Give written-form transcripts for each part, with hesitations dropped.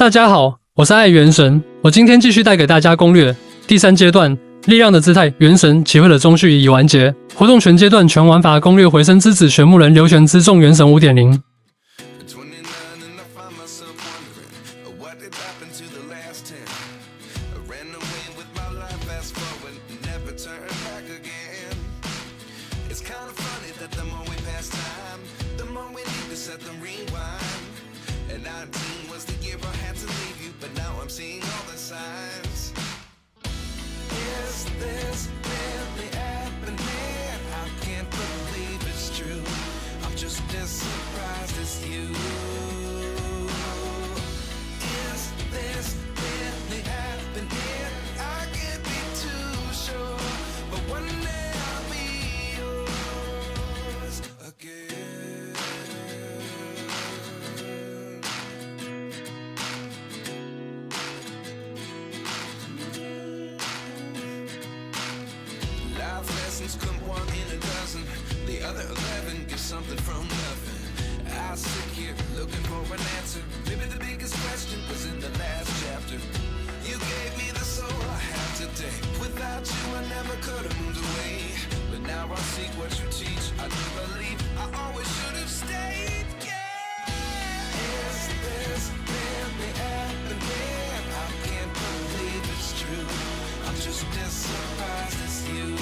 大家好，我是爱元神，我今天继续带给大家攻略第三阶段力量的姿态。元神棋会的中续已完结，活动全阶段全玩法攻略回声之子玄木人流玄之众元神 5.0。 Come one in a dozen, the other 11 get something from nothing. I sit here looking for an answer. Maybe the biggest question was in the last chapter. You gave me the soul I have today. Without you I never could have moved away, but now I see what you teach. I do believe I always should have stayed. Yeah, is this really happening? I can't believe it's true. I'm just as surprised as you.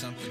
Something